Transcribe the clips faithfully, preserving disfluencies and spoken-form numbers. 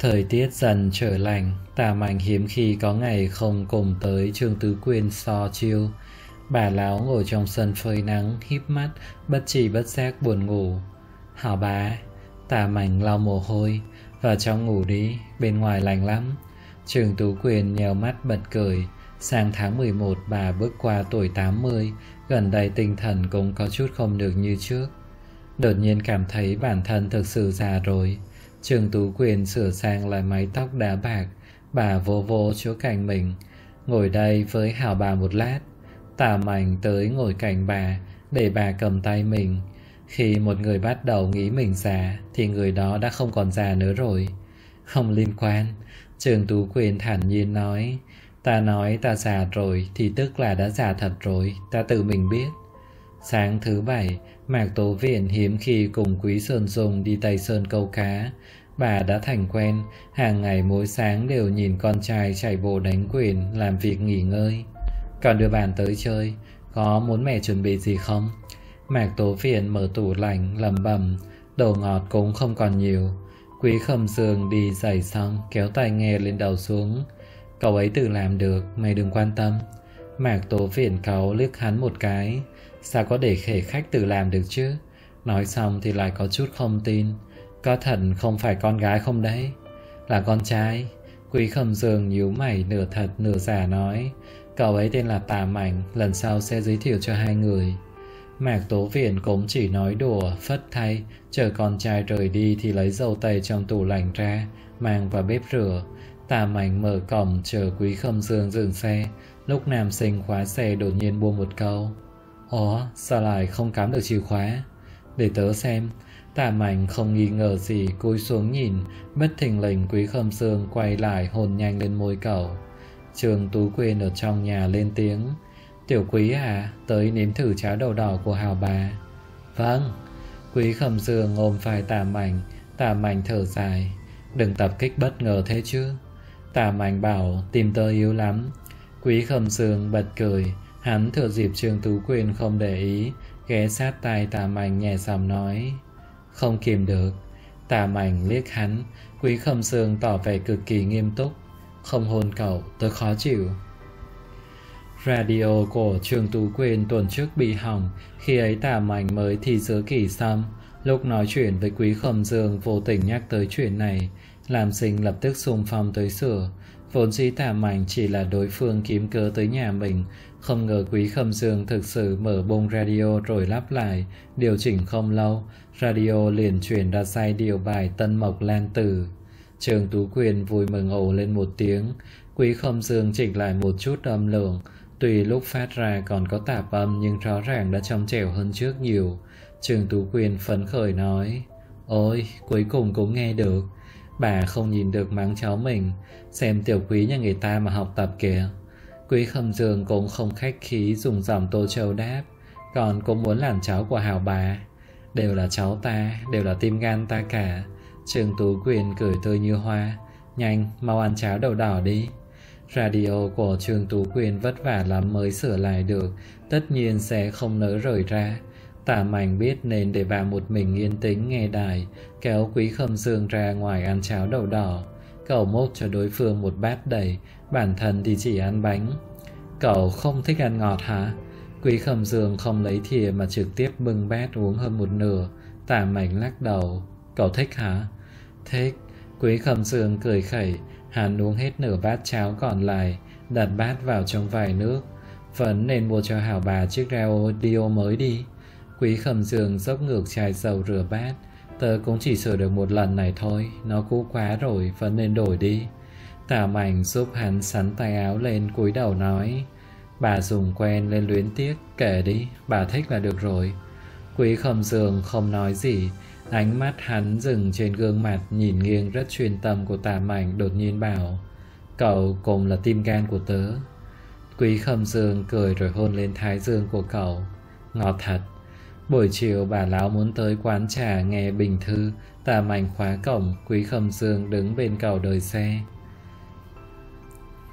Thời tiết dần trở lành, Tạ Mạnh hiếm khi có ngày không cùng tới Trương Tú Quyên so chiêu. Bà lão ngồi trong sân phơi nắng, híp mắt, bất tri bất giác buồn ngủ. Hảo bà, Tạ Mạnh lau mồ hôi, vào trong ngủ đi, bên ngoài lành lắm. Trương Tú Quyên nheo mắt bật cười. Sang tháng mười một bà bước qua tuổi tám mươi, gần đây tinh thần cũng có chút không được như trước. Đột nhiên cảm thấy bản thân thực sự già rồi. Trương Tú Quyên sửa sang lại mái tóc đá bạc, bà vô vô chỗ cạnh mình. Ngồi đây với hảo bà một lát. Tạ Mạnh tới ngồi cạnh bà, để bà cầm tay mình. Khi một người bắt đầu nghĩ mình già, thì người đó đã không còn già nữa rồi. Không liên quan, Trương Tú Quyên thản nhiên nói. Ta nói ta già rồi thì tức là đã già thật rồi, ta tự mình biết. Sáng thứ bảy, Mạc Tố Viễn hiếm khi cùng Quý Sơn Dung đi Tây Sơn câu cá. Bà đã thành quen, hàng ngày mỗi sáng đều nhìn con trai chạy bộ đánh quyền, làm việc nghỉ ngơi. Còn đưa bạn tới chơi, có muốn mẹ chuẩn bị gì không? Mạc Tố Viễn mở tủ lạnh lẩm bẩm, đồ ngọt cũng không còn nhiều. Quý Khâm Dương đi giày xong, kéo tai nghe lên đầu xuống. Cậu ấy tự làm được, mày đừng quan tâm. Mạc Tố Viễn cáu liếc hắn một cái. Sao có để khể khách tự làm được chứ? Nói xong thì lại có chút không tin. Có thật không phải con gái không đấy? Là con trai. Quý Khâm Dương nhíu mày, nửa thật nửa giả nói. Cậu ấy tên là Tạ Mạnh, lần sau sẽ giới thiệu cho hai người. Mạc Tố Viễn cũng chỉ nói đùa, phất thay. Chờ con trai rời đi thì lấy dầu tây trong tủ lạnh ra, mang vào bếp rửa. Tạ Mạnh mở cổng chờ Quý Khâm Dương dừng xe. Lúc nam sinh khóa xe đột nhiên buông một câu. Ồ, sao lại không cắm được chìa khóa? Để tớ xem. Tạ Mạnh không nghi ngờ gì, cúi xuống nhìn. Bất thình lình Quý Khâm Dương quay lại hôn nhanh lên môi cậu. Trương Tú Quyên ở trong nhà lên tiếng. Tiểu Quý à, tới nếm thử cháo đậu đỏ của hào bà. Vâng. Quý Khâm Dương ôm vai Tạ Mạnh. Tạ Mạnh thở dài. Đừng tập kích bất ngờ thế chứ. Tạ Mạnh bảo tìm tớ yếu lắm. Quý Khâm Dương bật cười. Hắn thừa dịp Trương Tú Quyên không để ý, ghé sát tai Tạ Mạnh nhẹ giọng nói. Không kìm được. Tạ Mạnh liếc hắn. Quý Khâm Dương tỏ vẻ cực kỳ nghiêm túc. Không hôn cậu, tớ khó chịu. Radio của Trương Tú Quyên tuần trước bị hỏng. Khi ấy Tạ Mạnh mới thi giữa kỳ xong. Lúc nói chuyện với Quý Khâm Dương vô tình nhắc tới chuyện này. Làm sinh lập tức xung phong tới sửa. Vốn dĩ Tạ Mạnh chỉ là đối phương kiếm cớ tới nhà mình. Không ngờ Quý Khâm Dương thực sự mở bông radio rồi lắp lại. Điều chỉnh không lâu, radio liền chuyển ra giai điệu bài Tân Mộc Lan Tử. Trương Tú Quyên vui mừng ồ lên một tiếng. Quý Khâm Dương chỉnh lại một chút âm lượng. Tuy lúc phát ra còn có tạp âm nhưng rõ ràng đã trong trẻo hơn trước nhiều. Trương Tú Quyên phấn khởi nói. Ôi, cuối cùng cũng nghe được. Bà không nhìn được mắng cháu mình. Xem tiểu quý nhà người ta mà học tập kìa. Quý Khâm Dương cũng không khách khí, dùng giọng Tô Châu đáp. Còn cũng muốn làm cháu của hào bà. Đều là cháu ta, đều là tim gan ta cả. Trương Tú Quyên cười tươi như hoa. Nhanh, mau ăn cháo đậu đỏ đi. Radio của Trương Tú Quyên vất vả lắm mới sửa lại được. Tất nhiên sẽ không nỡ rời ra. Tạ Mạnh biết nên để bà một mình yên tĩnh nghe đài, kéo Quý Khâm Dương ra ngoài ăn cháo đậu đỏ. Cậu múc cho đối phương một bát đầy, bản thân thì chỉ ăn bánh. Cậu không thích ăn ngọt hả? Quý Khâm Dương không lấy thìa mà trực tiếp bưng bát uống hơn một nửa. Tạ Mạnh lắc đầu. Cậu thích hả? Thích. Quý Khâm Dương cười khẩy, hắn uống hết nửa bát cháo còn lại, đặt bát vào trong vài nước. Vẫn nên mua cho hảo bà chiếc radio mới đi. Quý Khâm Dương dốc ngược chai dầu rửa bát. Tớ cũng chỉ sửa được một lần này thôi, nó cũ quá rồi, vẫn nên đổi đi. Tạ Mạnh giúp hắn sắn tay áo lên, cúi đầu nói. Bà dùng quen lên luyến tiếc, kể đi, bà thích là được rồi. Quý Khâm Dương không nói gì. Ánh mắt hắn dừng trên gương mặt nhìn nghiêng rất chuyên tâm của Tạ Mạnh, đột nhiên bảo. Cậu cũng là tim gan của tớ. Quý Khâm Dương cười rồi hôn lên thái dương của cậu. Ngọt thật. Buổi chiều bà lão muốn tới quán trà nghe bình thư. Tạ Mạnh khóa cổng. Quý Khâm Dương đứng bên cầu đợi xe.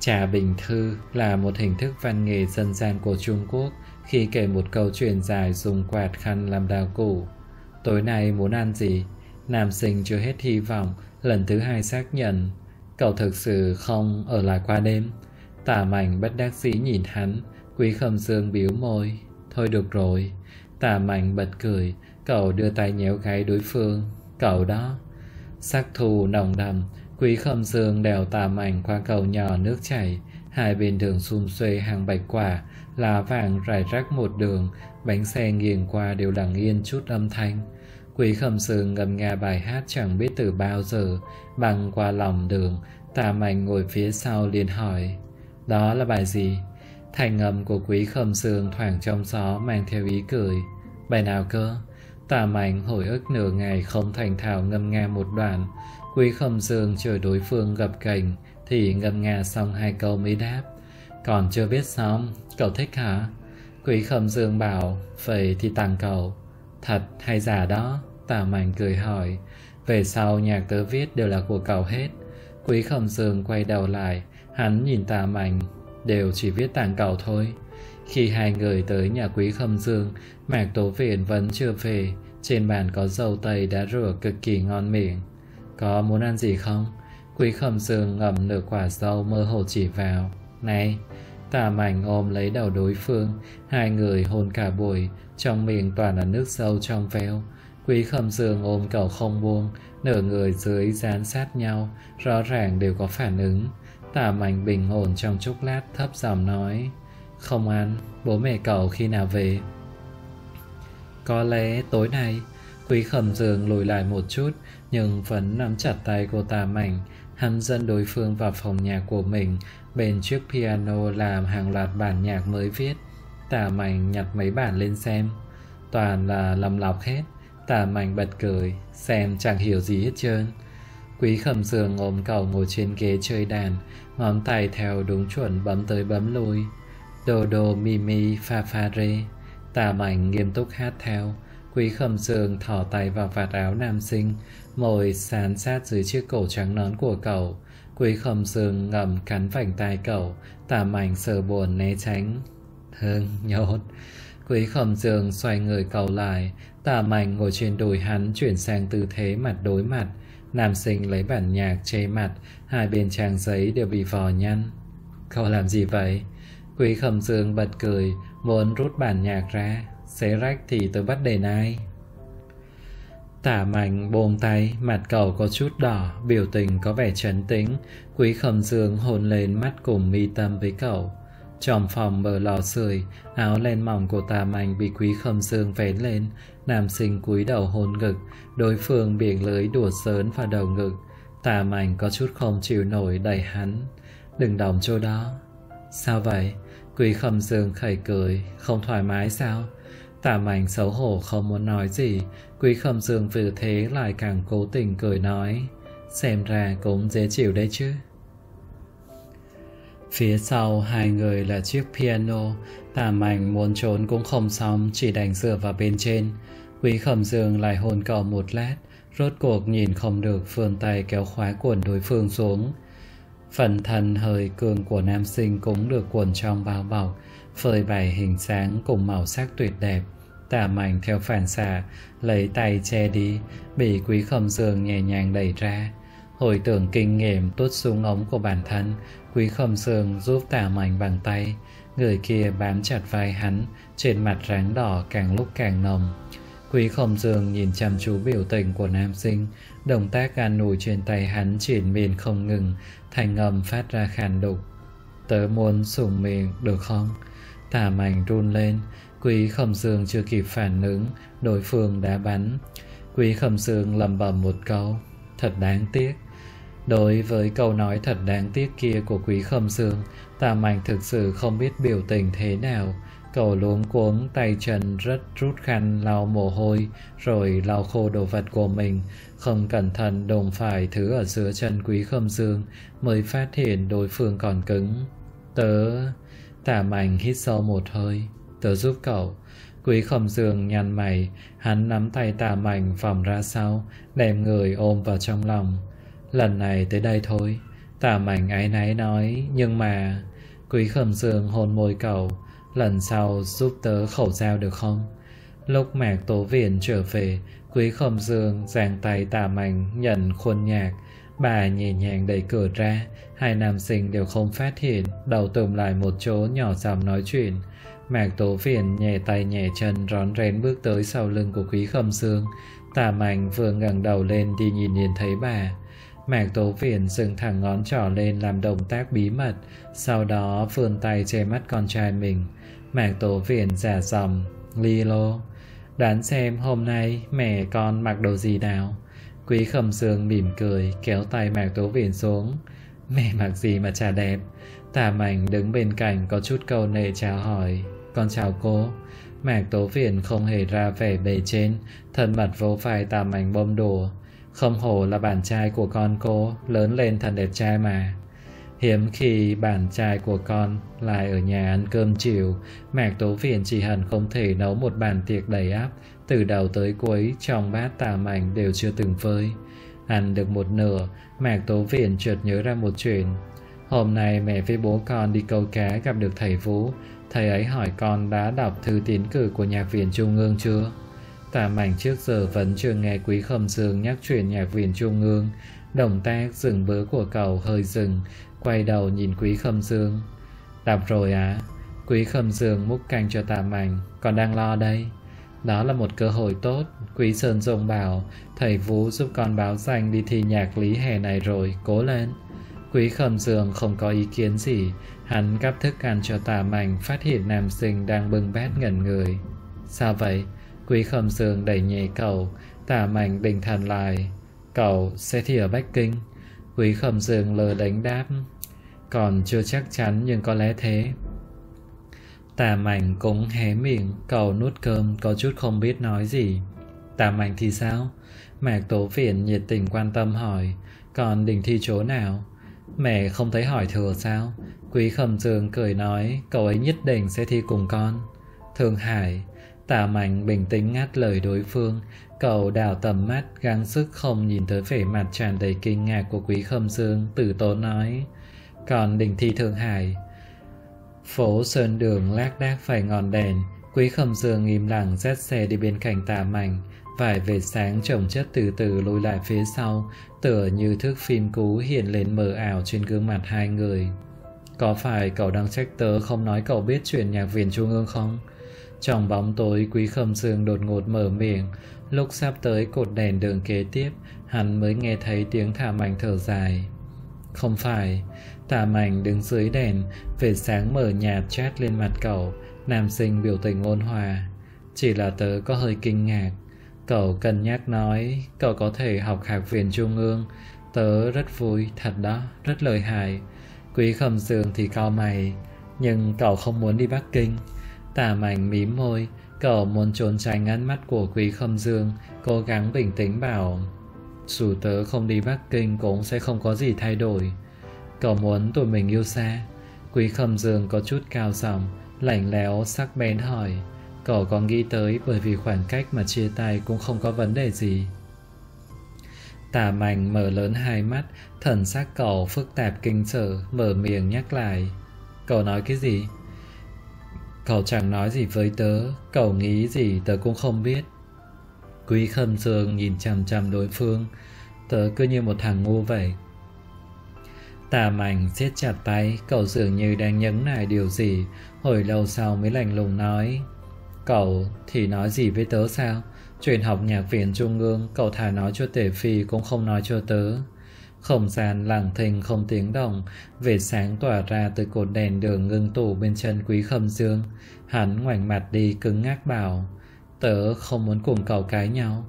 Trà bình thư là một hình thức văn nghệ dân gian của Trung Quốc. Khi kể một câu chuyện dài dùng quạt khăn làm đạo cụ. Tối nay muốn ăn gì? Nam sinh chưa hết hy vọng, lần thứ hai xác nhận cậu thực sự không ở lại qua đêm. Tạ Mạnh bất đắc dĩ nhìn hắn. Quý Khâm Dương bĩu môi. Thôi được rồi. Tạ Mạnh bật cười. Cậu đưa tay nhéo gáy đối phương. Cậu đó. Sắc thù nồng đầm. Quý Khâm Dương đèo Tạ Mạnh qua cầu nhỏ nước chảy. Hai bên đường xum xuê hàng bạch quả, lá vàng rải rác một đường. Bánh xe nghiêng qua đều lặng yên chút âm thanh. Quý Khâm Dương ngâm nga bài hát chẳng biết từ bao giờ. Băng qua lòng đường, Tạ Mạnh ngồi phía sau liền hỏi, đó là bài gì? Thành âm của Quý Khâm Dương thoảng trong gió mang theo ý cười. Bài nào cơ? Tạ Mạnh hồi ức nửa ngày không thành thạo ngâm nga một đoạn. Quý Khâm Dương chờ đối phương gập ghềnh thì ngâm nga xong hai câu mới đáp, còn chưa biết xong, cậu thích hả? Quý Khâm Dương bảo, vậy thì tặng cậu. Thật hay giả đó? Tạ Mạnh cười hỏi. Về sau nhạc tớ viết đều là của cậu hết. Quý Khâm Dương quay đầu lại, hắn nhìn Tạ Mạnh, đều chỉ viết tặng cậu thôi. Khi hai người tới nhà Quý Khâm Dương, Mạc Tố Viễn vẫn chưa về. Trên bàn có dâu tây đã rửa cực kỳ ngon miệng. Có muốn ăn gì không? Quý Khâm Dương ngậm nửa quả dâu mơ hồ chỉ vào. Này! Tạ Mạnh ôm lấy đầu đối phương. Hai người hôn cả buổi. Trong miệng toàn là nước dâu trong veo. Quý Khâm Dương ôm cậu không buông. Nửa người dưới dán sát nhau. Rõ ràng đều có phản ứng. Tạ Mạnh bình ổn trong chốc lát, thấp giọng nói, không ăn. Bố mẹ cậu khi nào về? Có lẽ tối nay. Quý Khâm Dương lùi lại một chút, nhưng vẫn nắm chặt tay của Tạ Mạnh. Hắn dẫn đối phương vào phòng nhạc của mình. Bên chiếc piano làm hàng loạt bản nhạc mới viết. Tạ Mạnh nhặt mấy bản lên xem. Toàn là lầm lọc hết. Tạ Mạnh bật cười. Xem chẳng hiểu gì hết trơn. Quý Khâm Dương ôm cậu ngồi trên ghế chơi đàn. Ngón tay theo đúng chuẩn bấm tới bấm lui. Đô đô mi mi pha pha rê. Tạ Mạnh nghiêm túc hát theo. Quý Khâm Dương thỏ tay vào vạt áo nam sinh. Môi sán sát dưới chiếc cổ trắng nón của cậu. Quý Khâm Dương ngầm cắn vành tai cậu. Tạ Mạnh sờ buồn né tránh. Thương nhốt. Quý Khâm Dương xoay người cậu lại. Tạ Mạnh ngồi trên đùi hắn, chuyển sang tư thế mặt đối mặt. Nam sinh lấy bản nhạc che mặt. Hai bên trang giấy đều bị vò nhăn. Cậu làm gì vậy? Quý Khâm Dương bật cười, muốn rút bản nhạc ra. Xé rách thì tôi bắt đền ai? Tạ Mạnh buông tay, mặt cậu có chút đỏ, biểu tình có vẻ trấn tĩnh. Quý Khâm Dương hôn lên mắt cùng mi tâm với cậu. Trong phòng mở lò sưởi, áo len mỏng của Tạ Mạnh bị Quý Khâm Dương vén lên. Nam sinh cúi đầu hôn ngực, đối phương biển lưới đùa sớn vào đầu ngực. Tạ Mạnh có chút không chịu nổi đẩy hắn. Đừng động chỗ đó. Sao vậy? Quý Khâm Dương khẩy cười, không thoải mái sao? Tạ Mạnh xấu hổ không muốn nói gì. Quý Khâm Dương vì thế lại càng cố tình cười nói, xem ra cũng dễ chịu đấy chứ. Phía sau hai người là chiếc piano. Tạ Mạnh muốn trốn cũng không xong, chỉ đành dựa vào bên trên. Quý Khâm Dương lại hôn cậu một lát. Rốt cuộc nhìn không được, vươn tay kéo khóa quần đối phương xuống. Phần thân hơi cường của nam sinh cũng được cuộn trong bao bọc, phơi bày hình dáng cùng màu sắc tuyệt đẹp. Tạ Mạnh theo phản xạ lấy tay che đi, bị Quý Khâm Dương nhẹ nhàng đẩy ra. Hồi tưởng kinh nghiệm tuốt xuống ống của bản thân, Quý Khâm Dương giúp Tạ Mạnh bằng tay. Người kia bám chặt vai hắn, trên mặt ráng đỏ càng lúc càng nồng. Quý Khâm Dương nhìn chăm chú biểu tình của nam sinh, động tác an ủi trên tay hắn triển miên không ngừng, thành âm phát ra khàn đục. Tớ muốn sùng miệng được không? Tạ Mạnh run lên. Quý Khâm Dương chưa kịp phản ứng, đối phương đã bắn. Quý Khâm Dương lẩm bẩm một câu, thật đáng tiếc. Đối với câu nói thật đáng tiếc kia của Quý Khâm Dương, Tạ Mạnh thực sự không biết biểu tình thế nào. Cậu luống cuống, tay chân rất rút khăn lau mồ hôi rồi lau khô đồ vật của mình. Không cẩn thận đụng phải thứ ở giữa chân Quý Khâm Dương, mới phát hiện đối phương còn cứng. Tớ... Tạ Mạnh hít sâu một hơi. Tớ giúp cậu. Quý Khâm Dương nhăn mày. Hắn nắm tay Tạ Mạnh vòng ra sau, đem người ôm vào trong lòng. Lần này tới đây thôi. Tạ Mạnh áy náy nói. Nhưng mà... Quý Khâm Dương hôn môi cậu. Lần sau giúp tớ khẩu dao được không? Lúc Mạc Tố Viễn trở về, Quý Khâm Dương giang tay Tạ Mạnh nhận khuôn nhạc. Bà nhẹ nhàng đẩy cửa ra, hai nam sinh đều không phát hiện, đầu tụm lại một chỗ nhỏ giọng nói chuyện. Mạc Tố Viễn nhẹ tay nhẹ chân rón rén bước tới sau lưng của Quý Khâm Dương. Tạ Mạnh vừa ngẩng đầu lên đi nhìn nhìn thấy bà. Mạc Tố Viễn dừng thẳng ngón trỏ lên làm động tác bí mật, sau đó vươn tay che mắt con trai mình. Mạc Tố Viễn giả giọng li lô, đoán xem hôm nay mẹ con mặc đồ gì nào. Quý Khâm Dương mỉm cười kéo tay Mạc Tố Viễn xuống. Mẹ mặc gì mà chả đẹp. Tạ Mạnh đứng bên cạnh có chút câu nệ chào hỏi. Con chào cô. Mạc Tố Viễn không hề ra vẻ bề trên, thân mật vỗ vai Tạ Mạnh bông đùa. Không hổ là bạn trai của con cô, lớn lên thật đẹp trai mà. Hiếm khi bạn trai của con lại ở nhà ăn cơm chiều, Mạc Tố Viễn chỉ hẳn không thể nấu một bàn tiệc đầy ắp, từ đầu tới cuối trong bát Tạ Mạnh đều chưa từng vơi. Ăn được một nửa, Mạc Tố Viễn chợt nhớ ra một chuyện. Hôm nay mẹ với bố con đi câu cá gặp được thầy Vũ, thầy ấy hỏi con đã đọc thư tiến cử của Nhạc viện Trung ương chưa? Tạ Mạnh trước giờ vẫn chưa nghe Quý Khâm Dương nhắc chuyện Nhạc viện Trung ương. Động tác dừng bớ của cậu hơi dừng, quay đầu nhìn Quý Khâm Dương. Đọc rồi á? Quý Khâm Dương múc canh cho Tạ Mạnh, còn đang lo đây. Đó là một cơ hội tốt. Quý Sơn Dung bảo thầy Vũ giúp con báo danh đi thi nhạc lý hè này rồi, cố lên. Quý Khâm Dương không có ý kiến gì, hắn gắp thức ăn cho Tạ Mạnh, phát hiện nam sinh đang bưng bát ngẩn người. Sao vậy? Quý Khâm Dương đẩy nhẹ cậu. Tạ Mạnh bình thản lại. Cậu sẽ thi ở Bắc Kinh. Quý Khâm Dương lờ đánh đáp. Còn chưa chắc chắn nhưng có lẽ thế. Tạ Mạnh cũng hé miệng, cậu nuốt cơm có chút không biết nói gì. Tạ Mạnh thì sao? Mạc Tố Viễn nhiệt tình quan tâm hỏi. Còn định thi chỗ nào? Mẹ không thấy hỏi thừa sao? Quý Khâm Dương cười nói, cậu ấy nhất định sẽ thi cùng con. Thượng Hải. Tạ Mạnh bình tĩnh ngắt lời đối phương. Cậu đảo tầm mắt, gắng sức không nhìn tới vẻ mặt tràn đầy kinh ngạc của Quý Khâm Dương, từ tốn nói, còn định thi Thượng Hải. Phố sơn đường lác đác vài ngọn đèn. Quý Khâm Dương im lặng dắt xe đi bên cạnh Tạ Mạnh. Vài vệt sáng chồng chất từ từ lùi lại phía sau, tựa như thước phim cũ hiện lên mờ ảo trên gương mặt hai người. Có phải cậu đang trách tớ không nói cậu biết chuyện Nhạc viện Trung ương không? Trong bóng tối, Quý Khâm Dương đột ngột mở miệng. Lúc sắp tới cột đèn đường kế tiếp, hắn mới nghe thấy tiếng Tạ Mạnh thở dài. Không phải. Tạ Mạnh đứng dưới đèn, vệt sáng mờ nhạt chát lên mặt cậu. Nam sinh biểu tình ôn hòa. Chỉ là tớ có hơi kinh ngạc. Cậu cân nhắc nói, cậu có thể học Học viện Trung ương. Tớ rất vui, thật đó, rất lợi hại. Quý Khâm Dương thì cau mày. Nhưng cậu không muốn đi Bắc Kinh. Tạ Mạnh mím môi, cậu muốn trốn tránh ánh mắt của Quý Khâm Dương, cố gắng bình tĩnh bảo, dù tớ không đi Bắc Kinh cũng sẽ không có gì thay đổi. Cậu muốn tụi mình yêu xa? Quý Khâm Dương có chút cao giọng, lạnh lẽo sắc bén hỏi, cậu có nghĩ tới bởi vì khoảng cách mà chia tay cũng không có vấn đề gì? Tạ Mạnh mở lớn hai mắt, thần sắc cậu phức tạp kinh sợ, mở miệng nhắc lại, cậu nói cái gì? Cậu chẳng nói gì với tớ, cậu nghĩ gì tớ cũng không biết. Quý Khâm Dương nhìn chằm chằm đối phương, tớ cứ như một thằng ngu vậy. Tạ Mạnh siết chặt tay, cậu dường như đang nhấn nại điều gì, hồi lâu sau mới lạnh lùng nói, cậu thì nói gì với tớ sao? Chuyện học Nhạc viện Trung ương, cậu thà nói cho Tể Phi cũng không nói cho tớ. Không gian lặng thinh không tiếng động, vệt sáng tỏa ra từ cột đèn đường ngưng tụ bên chân Quý Khâm Dương. Hắn ngoảnh mặt đi cứng ngắc bảo, tớ không muốn cùng cậu cãi nhau.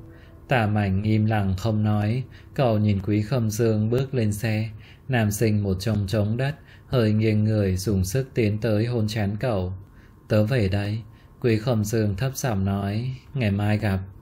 Tạ Mạnh im lặng không nói, cậu nhìn Quý Khâm Dương bước lên xe. Nam sinh một trông trống đất, hơi nghiêng người dùng sức tiến tới hôn trán cậu. Tớ về đây. Quý Khâm Dương thấp giọng nói, ngày mai gặp.